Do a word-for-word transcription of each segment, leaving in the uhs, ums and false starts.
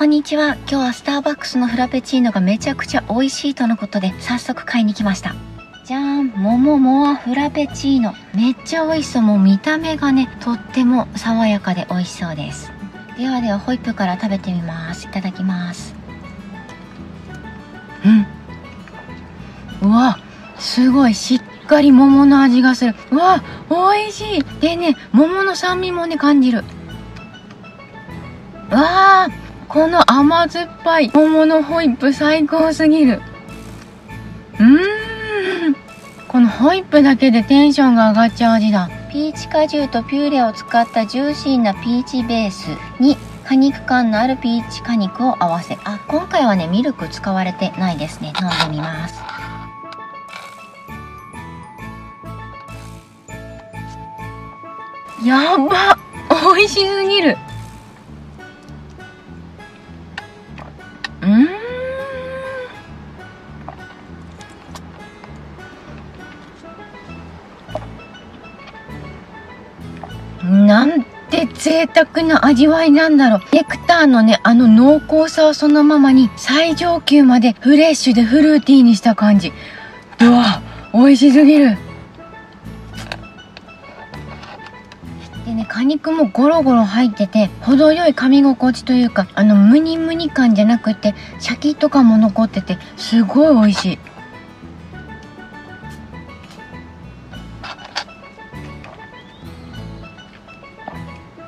こんにちは。今日はスターバックスのフラペチーノがめちゃくちゃ美味しいとのことで、早速買いに来ました。じゃーん、桃モアフラペチーノ。めっちゃ美味しそう。もう見た目がね、とっても爽やかで美味しそうです。ではではホイップから食べてみます。いただきます。うん。うわ、すごいしっかり桃の味がする。うわ、美味しい。でね、桃の酸味もね、感じる。うわー、この甘酸っぱい桃のホイップ最高すぎる。うーん、このホイップだけでテンションが上がっちゃう味だ。ピーチ果汁とピューレを使ったジューシーなピーチベースに果肉感のあるピーチ果肉を合わせ、あ、今回はねミルク使われてないですね。飲んでみます。やば、美味しすぎる。なんて贅沢な味わいなんだろう。ネクターのね、あの濃厚さをそのままに最上級までフレッシュでフルーティーにした感じ。うわ、美味しすぎる。でね、果肉もゴロゴロ入ってて、程よい噛み心地というか、あのムニムニ感じゃなくてシャキッと感も残ってて、すごい美味しい。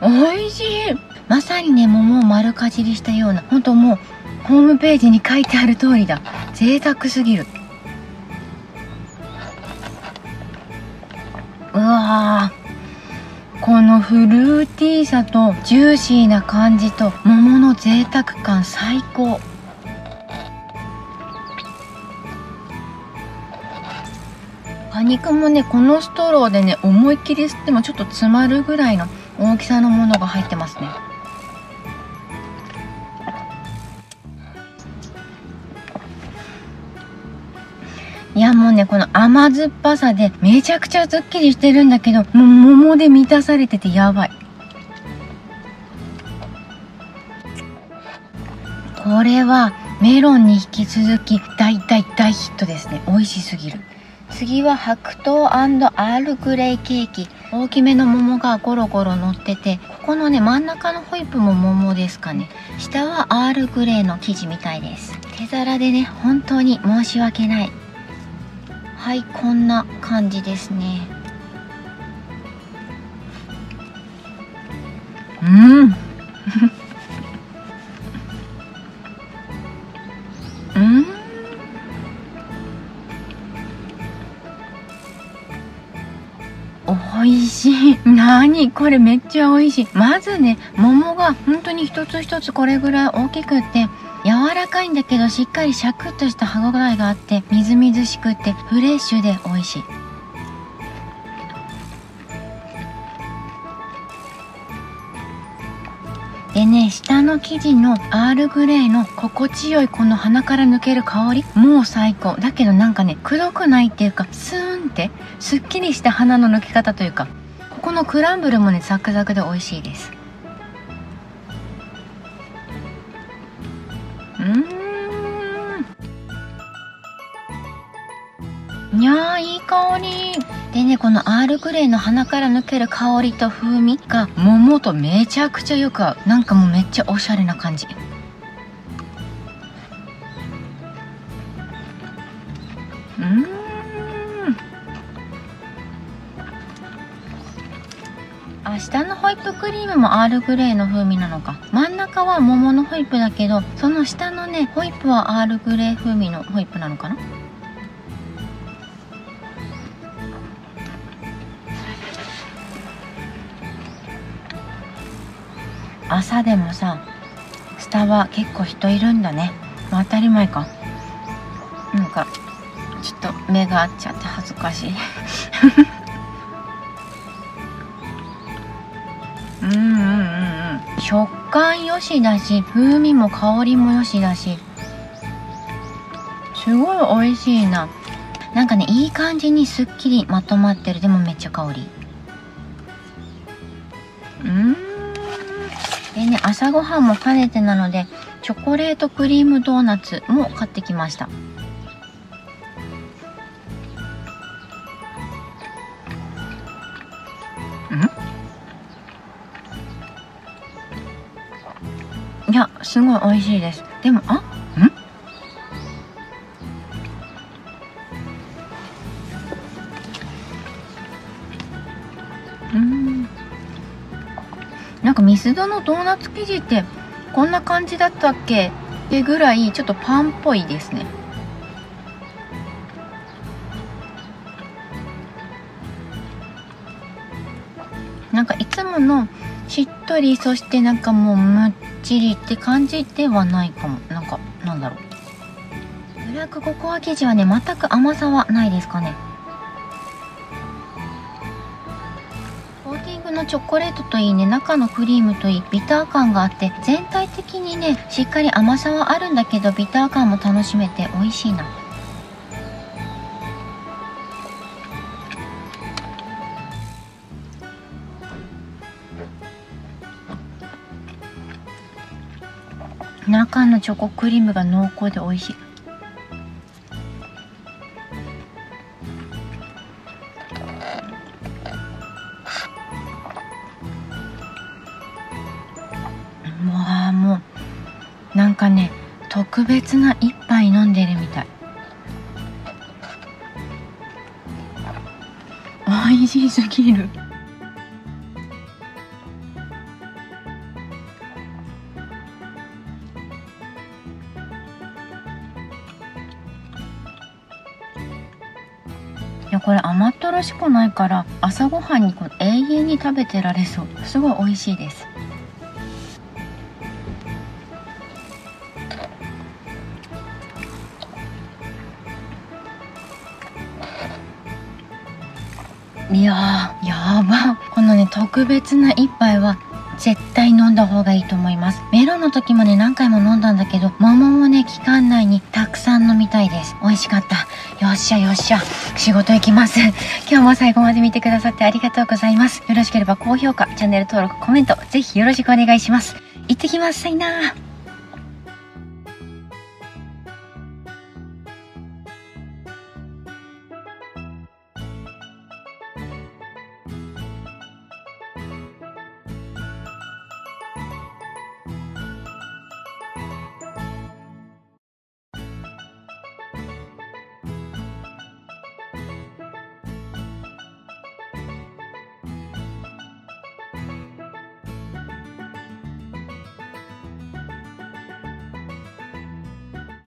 美味しい。まさにね、桃を丸かじりしたような、ほんともうホームページに書いてある通りだ。贅沢すぎる。うわー、このフルーティーさとジューシーな感じと桃の贅沢感最高。果肉もね、このストローでね思いっきり吸ってもちょっと詰まるぐらいの大きさのものが入ってますね。いや、もうね、この甘酸っぱさでめちゃくちゃすっきりしてるんだけど、もう桃で満たされててやばい。これはメロンに引き続き大大大ヒットですね。美味しすぎる。次は白桃&アールグレイケーキ。大きめの桃がゴロゴロ乗ってて、ここのね真ん中のホイップも桃ですかね。下はアールグレイの生地みたいです。手皿でね、本当に申し訳ない。はい、こんな感じですね。うん。美味しい。なにこれ、めっちゃ美味しい。まずね、桃が本当に一つ一つこれぐらい大きくって、柔らかいんだけどしっかりシャクッとした歯ごたえがあって、みずみずしくってフレッシュで美味しい。でね、下の生地のアールグレイの心地よいこの鼻から抜ける香り、もう最高だけど、なんかねくどくないっていうか、スーンってすっきりした鼻の抜け方というか、ここのクランブルもねザクザクで美味しいです。うん、いやー、いい香り。でね、このアールグレイの鼻から抜ける香りと風味が桃とめちゃくちゃよく合う。なんかもうめっちゃおしゃれな感じ。うん、あ、下のホイップクリームもアールグレイの風味なのか。真ん中は桃のホイップだけど、その下のねホイップはアールグレイ風味のホイップなのかな。朝でもさ、スタバ結構人いるんだね。まあ、当たり前か。なんかちょっと目が合っちゃって恥ずかしい。うんうんうんうん。食感よしだし、風味も香りもよしだし、すごい美味しいな。なんかね、いい感じにすっきりまとまってる。でもめっちゃ香り。うん。でね、朝ごはんも兼ねてなので、チョコレートクリームドーナツも買ってきました。ん？いや、すごい美味しいです。でも、あ、ん？なんかミスドのドーナツ生地ってこんな感じだったっけってぐらいちょっとパンっぽいですね。なんかいつものしっとり、そしてなんかもうむっちりって感じではないかも。なんかなんだろう、ブラックココア生地はね、全く甘さはないですかね。チョコレートといいね、中のクリームといい、ビター感があって、全体的にねしっかり甘さはあるんだけど、ビター感も楽しめて美味しいな。中のチョコクリームが濃厚で美味しい。なんかね、特別な一杯飲んでるみたい。美味しすぎる。いや、これ甘ったらしくないから朝ごはんにこう永遠に食べてられそう。すごい美味しいです。いやー、やば。このね、特別な一杯は絶対飲んだ方がいいと思います。メロンの時もね、何回も飲んだんだけど、桃もね、期間内にたくさん飲みたいです。美味しかった。よっしゃよっしゃ。仕事行きます。今日も最後まで見てくださってありがとうございます。よろしければ高評価、チャンネル登録、コメント、ぜひよろしくお願いします。行ってきます。さいなー。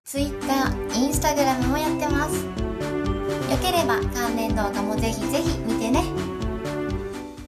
Twitter、Instagram もやってます。よければ関連動画もぜひぜひ見てね。